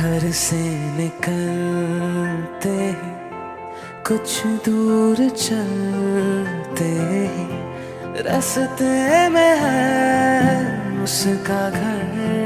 घर से निकलते ही कुछ दूर चलते ही रास्ते में है उसका घर।